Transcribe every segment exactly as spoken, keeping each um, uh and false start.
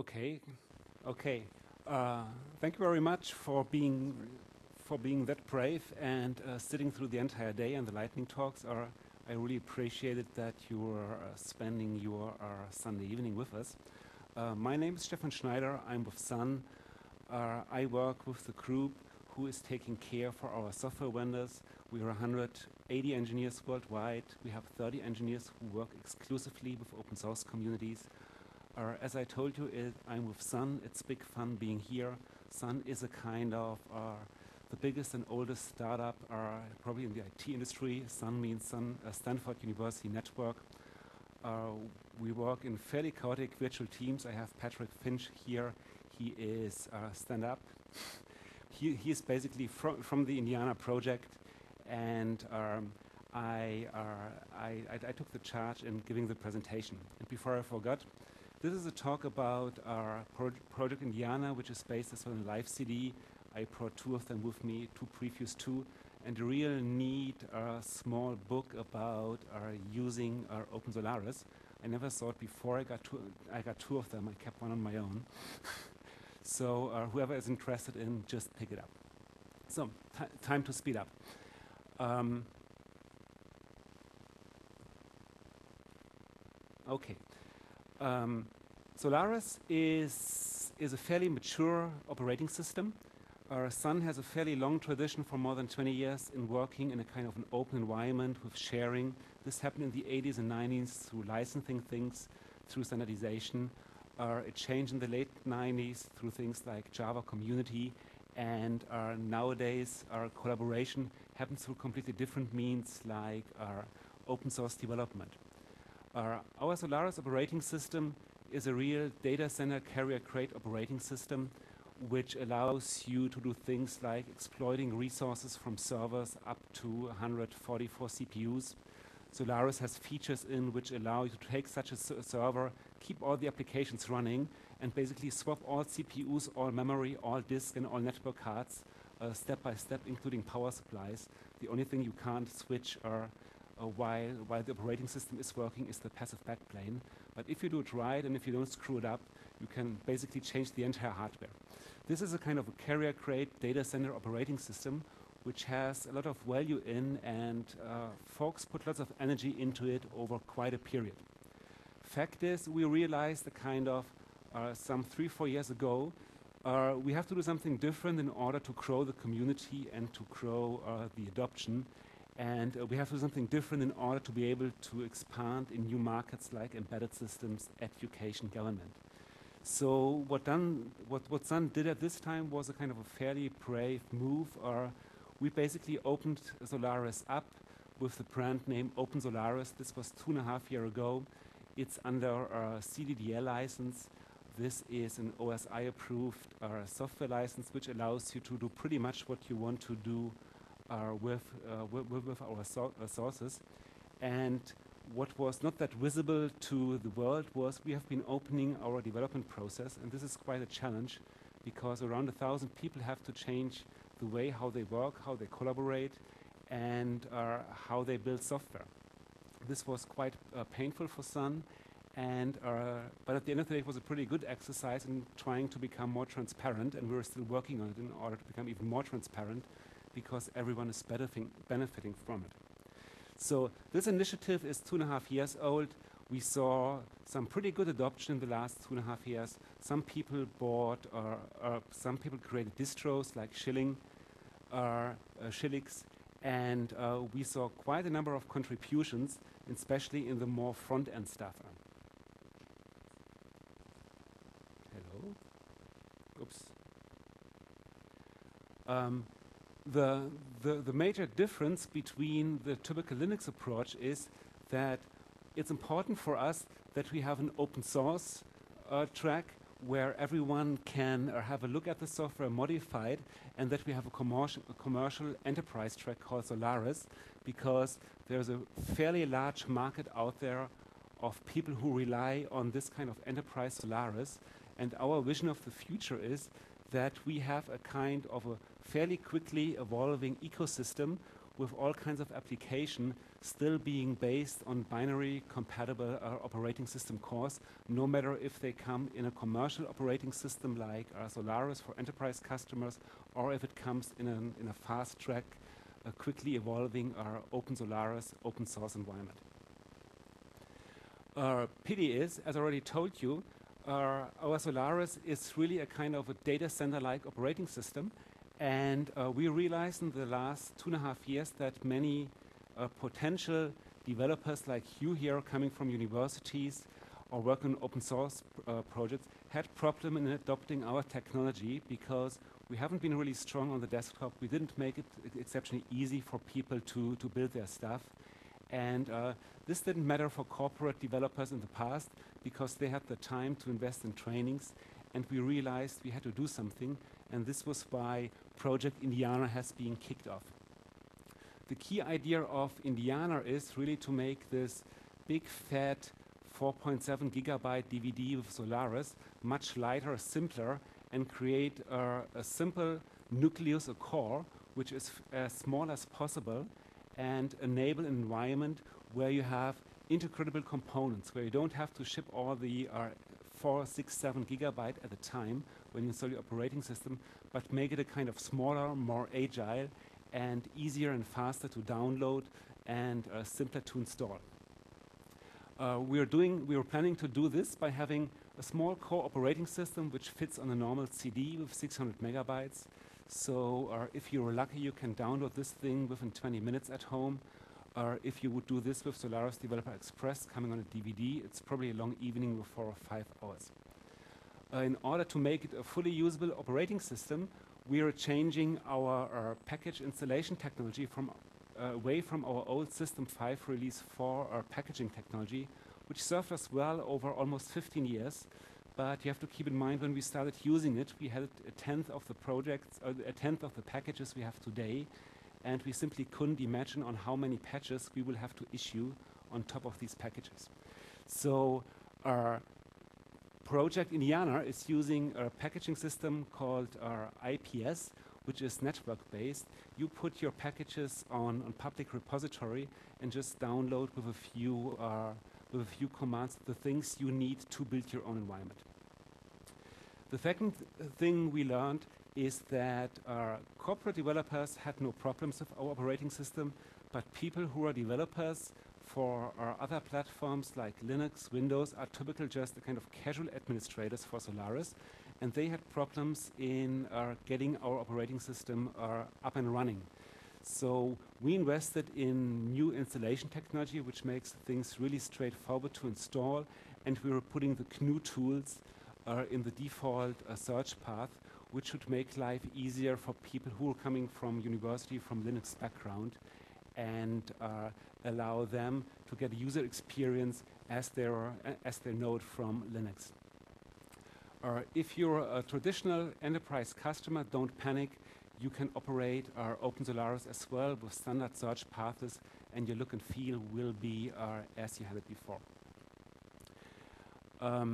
Okay, okay. Uh, thank you very much for being for being that brave and uh, sitting through the entire day and the lightning talks. Are I really appreciated that you were uh, spending your uh, Sunday evening with us. Uh, my name is Stefan Schneider. I'm with Sun. Uh, I work with the group who is taking care for our software vendors. We are one hundred eighty engineers worldwide. We have thirty engineers who work exclusively with open source communities. Uh, as I told you, it, I'm with Sun. It's big fun being here. Sun is a kind of uh, the biggest and oldest startup uh, probably in the I T industry. Sun means Sun, uh, Stanford University Network. Uh, we work in fairly chaotic virtual teams. I have Patrick Finch here. He is uh, stand-up. He, he is basically from, from the Indiana project, and um, I, uh, I, I, I took the charge in giving the presentation. And before I forgot, this is a talk about our pro Project Indiana, which is based as well on a live C D. I brought two of them with me, two previews too, and a real neat uh, small book about uh, using our OpenSolaris. I never saw it before. I got, two, I got two of them. I kept one on my own. So uh, whoever is interested in, just pick it up. So time to speed up. Um, okay. Um, Solaris is, is a fairly mature operating system. Our Sun has a fairly long tradition for more than twenty years in working in a kind of an open environment with sharing. This happened in the eighties and nineties through licensing things, through standardization. Uh, it changed in the late nineties through things like Java community, and uh, nowadays our collaboration happens through completely different means like our open source development. Uh, our Solaris operating system is a real data center carrier-grade operating system, which allows you to do things like exploiting resources from servers up to one hundred forty-four C P Us. Solaris has features in which allow you to take such a server, keep all the applications running, and basically swap all C P Us, all memory, all disk, and all network cards uh, step by step, including power supplies. The only thing you can't switch are uh, while, while the operating system is working is the passive backplane. But if you do it right and if you don't screw it up, you can basically change the entire hardware. This is a kind of a carrier-grade data center operating system, which has a lot of value in, and uh, folks put lots of energy into it over quite a period. Fact is, we realized the kind of uh, some three, four years ago, uh, we have to do something different in order to grow the community and to grow uh, the adoption. And uh, we have to do something different in order to be able to expand in new markets like embedded systems, education, government. So what, done, what, what Sun did at this time was a kind of a fairly brave move. Or we basically opened Solaris up with the brand name OpenSolaris. This was two and a half years ago. It's under a uh, C D D L license. This is an O S I approved uh, software license, which allows you to do pretty much what you want to do uh, with, uh, with, with our so uh, sources. And what was not that visible to the world was we have been opening our development process, and this is quite a challenge because around a thousand people have to change the way how they work, how they collaborate, and uh, how they build software. This was quite uh, painful for Sun, and uh, but at the end of the day it was a pretty good exercise in trying to become more transparent, and we were still working on it in order to become even more transparent because everyone is benefiting from it. So this initiative is two and a half years old. We saw some pretty good adoption in the last two and a half years. Some people bought, or uh, uh, some people created distros like Schilling, uh, uh, Schillings, and uh, we saw quite a number of contributions, especially in the more front-end stuff. Hello. Oops. Um, The, the major difference between the typical Linux approach is that it's important for us that we have an open source uh, track where everyone can uh, have a look at the software, modify it, and that we have a, commerci a commercial enterprise track called Solaris, because there's a fairly large market out there of people who rely on this kind of enterprise Solaris. And our vision of the future is that we have a kind of a fairly quickly evolving ecosystem with all kinds of application still being based on binary compatible uh, operating system cores, no matter if they come in a commercial operating system like uh, Solaris for enterprise customers, or if it comes in, an, in a fast track, uh, quickly evolving our uh, OpenSolaris open source environment. Uh, pity is, as I already told you, uh, our Solaris is really a kind of a data center-like operating system. And uh, we realized in the last two and a half years that many uh, potential developers like you here coming from universities or working on open source pr uh, projects had problem in adopting our technology because we haven't been really strong on the desktop. We didn't make it exceptionally easy for people to, to build their stuff. And uh, this didn't matter for corporate developers in the past because they had the time to invest in trainings, and we realized we had to do something, and this was why Project Indiana has been kicked off. The key idea of Indiana is really to make this big, fat four point seven gigabyte D V D with Solaris much lighter, simpler, and create uh, a simple nucleus, a core, which is as small as possible, and enable an environment where you have integrable components, where you don't have to ship all the uh, four, six, seven gigabyte at a time when you install your operating system, but make it a kind of smaller, more agile, and easier and faster to download and uh, simpler to install. Uh, we are doing, we are planning to do this by having a small core operating system which fits on a normal C D with six hundred megabytes. So uh, if you're lucky, you can download this thing within twenty minutes at home. Or uh, if you would do this with Solaris Developer Express coming on a D V D, it's probably a long evening with four or five hours. Uh, in order to make it a fully usable operating system, we are changing our, our package installation technology from uh, away from our old System five Release four or packaging technology, which served us well over almost fifteen years. But you have to keep in mind when we started using it, we had a tenth of the projects, uh, a tenth of the packages we have today, and we simply couldn't imagine on how many patches we will have to issue on top of these packages. So our Project Indiana is using a packaging system called our I P S, which is network-based. You put your packages on, on public repository and just download with a few uh, with a few commands the things you need to build your own environment. The second th thing we learned is that our corporate developers had no problems with our operating system, but people who are developers for our other platforms like Linux, Windows are typically just the kind of casual administrators for Solaris, and they had problems in uh, getting our operating system uh, up and running. So we invested in new installation technology, which makes things really straightforward to install, and we were putting the G N U tools uh, in the default uh, search path, which should make life easier for people who are coming from university, from Linux background, and uh, allow them to get a user experience as their, uh, as their node from Linux. Uh, if you're a traditional enterprise customer, don't panic. You can operate our OpenSolaris as well with standard search paths, and your look and feel will be uh, as you had it before. Um,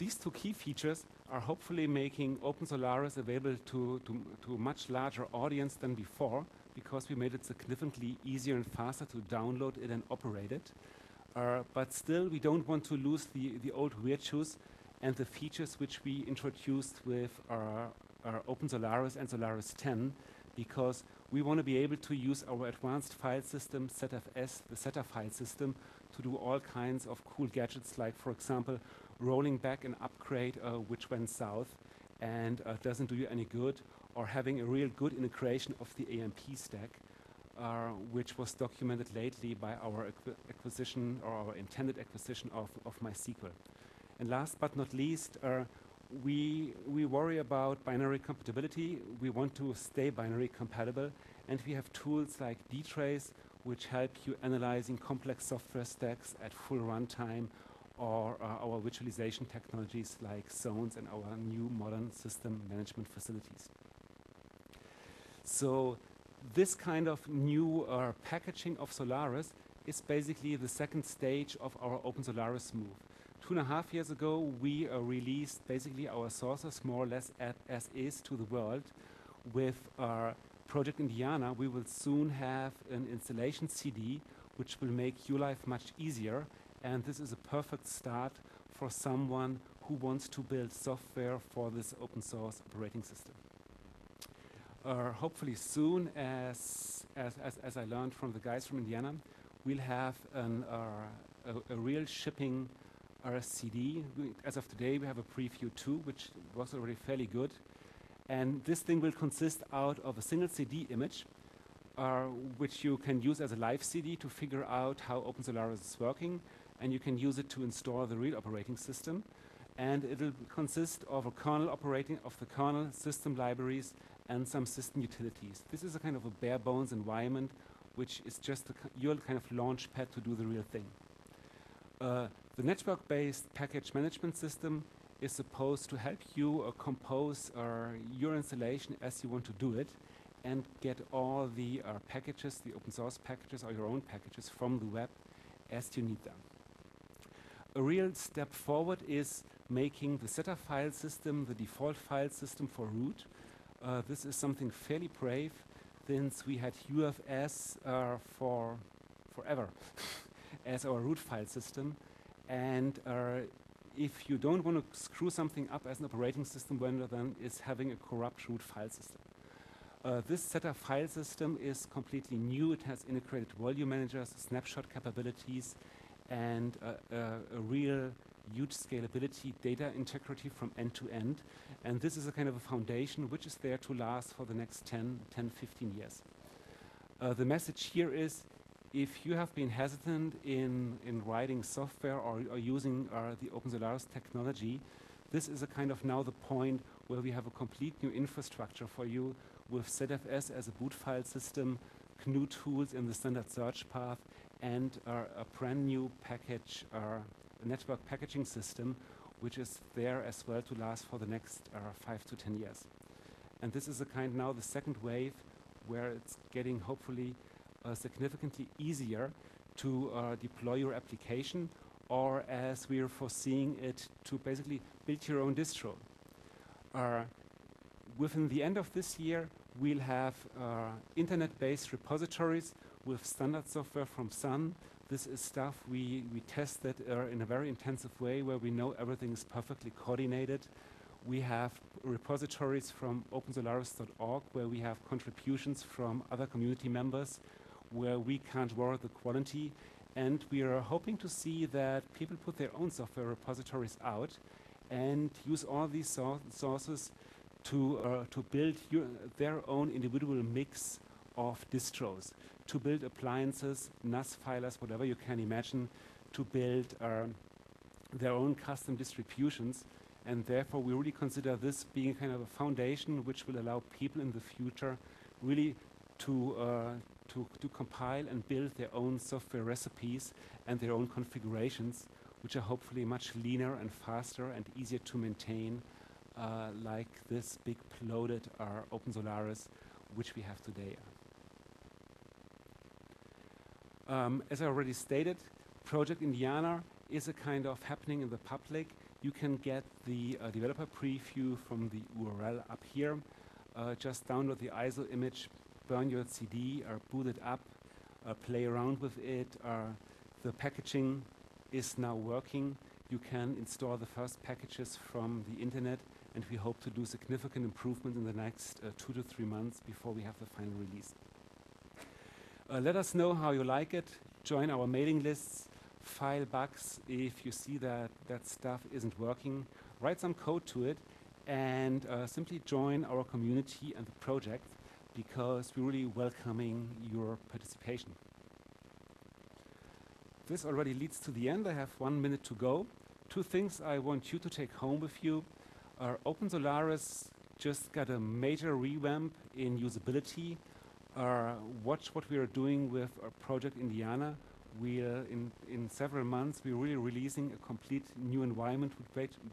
these two key features are hopefully making OpenSolaris available to, to, to a much larger audience than before, because we made it significantly easier and faster to download it and operate it. Uh, but still, we don't want to lose the, the old virtues and the features which we introduced with our our OpenSolaris and Solaris ten, because we want to be able to use our advanced file system, Z F S, the Zeta file system, to do all kinds of cool gadgets, like, for example, rolling back an upgrade uh, which went south and uh, doesn't do you any good, or having a real good integration of the A M P stack, uh, which was documented lately by our acqui acquisition, or our intended acquisition of, of MySQL. And last but not least, uh, We, we worry about binary compatibility. We want to stay binary compatible, and we have tools like D Trace, which help you analyzing complex software stacks at full runtime, or uh, our visualization technologies like zones and our new modern system management facilities. So this kind of new uh, packaging of Solaris is basically the second stage of our OpenSolaris move. Two and a half years ago, we uh, released basically our sources more or less at, as is to the world with uh, Project Indiana, we will soon have an installation C D which will make your life much easier, and this is a perfect start for someone who wants to build software for this open source operating system. Uh, hopefully soon, as, as, as, as I learned from the guys from Indiana, we'll have an, uh, a, a real shipping R S C D. We, as of today, we have a preview two, which was already fairly good. And this thing will consist out of a single C D image, uh, which you can use as a live C D to figure out how OpenSolaris is working, and you can use it to install the real operating system. And it'll consist of a kernel operating of the kernel system libraries and some system utilities. This is a kind of a bare bones environment, which is just a your kind of launch pad to do the real thing. Uh, the network-based package management system is supposed to help you uh, compose uh, your installation as you want to do it and get all the uh, packages, the open source packages or your own packages from the web as you need them. A real step forward is making the setup file system the default file system for root. Uh, this is something fairly brave since we had U F S uh, for forever as our root file system, and uh, if you don't want to screw something up as an operating system vendor, then is having a corrupt root file system. Uh, this setup file system is completely new. It has integrated volume managers, snapshot capabilities, and uh, uh, a real huge scalability, data integrity from end to end. And this is a kind of a foundation which is there to last for the next ten, fifteen years. Uh, the message here is, if you have been hesitant in, in writing software or, or using uh, the OpenSolaris technology, this is a kind of now the point where we have a complete new infrastructure for you with Z F S as a boot file system, G N U tools in the standard search path, and uh, a brand new package, uh, network packaging system, which is there as well to last for the next uh, five to ten years. And this is a kind now the second wave where it's getting hopefully significantly easier to uh, deploy your application, or as we are foreseeing it, to basically build your own distro. Uh, within the end of this year, we'll have uh, internet-based repositories with standard software from Sun. This is stuff we, we tested uh, in a very intensive way where we know everything is perfectly coordinated. We have repositories from OpenSolaris dot org where we have contributions from other community members, where we can't warrant the quality, and we are hoping to see that people put their own software repositories out and use all these so sources to, uh, to build your, their own individual mix of distros, to build appliances, N A S filers, whatever you can imagine, to build uh, their own custom distributions, and therefore we really consider this being kind of a foundation which will allow people in the future really to uh, To, to compile and build their own software recipes and their own configurations, which are hopefully much leaner and faster and easier to maintain, uh, like this big bloated uh, OpenSolaris which we have today. Um, as I already stated, Project Indiana is a kind of happening in the public. You can get the uh, developer preview from the U R L up here. Uh, just download the I S O image, burn your C D or boot it up, or play around with it. Or the packaging is now working. You can install the first packages from the internet, and we hope to do significant improvement in the next uh, two to three months before we have the final release. Uh, let us know how you like it. Join our mailing lists, file bugs if you see that that stuff isn't working. Write some code to it, and uh, simply join our community and the project, because we're really welcoming your participation. This already leads to the end. I have one minute to go. Two things I want you to take home with you. Our OpenSolaris just got a major revamp in usability. Uh, watch what we are doing with our Project Indiana. We are in, in several months, we're really releasing a complete new environment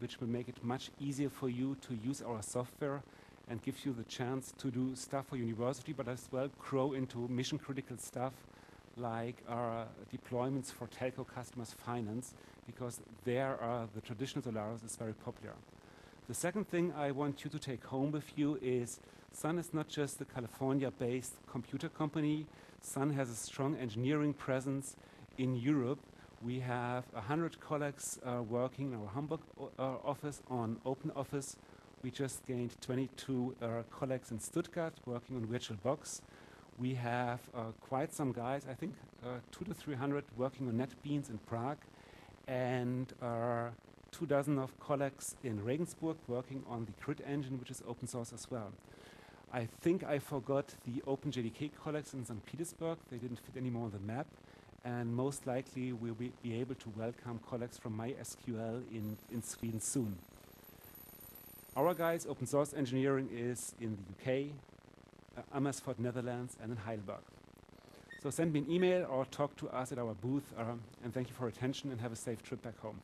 which will make it much easier for you to use our software and gives you the chance to do stuff for university, but as well grow into mission-critical stuff like our deployments for telco customers finance, because there are the traditional Solaris is very popular. The second thing I want you to take home with you is Sun is not just a California-based computer company. Sun has a strong engineering presence in Europe. We have one hundred colleagues uh, working in our Hamburg o uh, office on OpenOffice. We just gained twenty-two uh, colleagues in Stuttgart working on VirtualBox. We have uh, quite some guys, I think uh, two to three hundred working on NetBeans in Prague, and uh, two dozen of colleagues in Regensburg working on the Grid engine, which is open source as well. I think I forgot the OpenJDK colleagues in Saint Petersburg. They didn't fit anymore on the map. And most likely we'll be, be able to welcome colleagues from MySQL in, in Sweden soon. Our guys, open source engineering, is in the U K, uh, Amersfoort, Netherlands, and in Heidelberg. So send me an email or talk to us at our booth, um, and thank you for your attention and have a safe trip back home.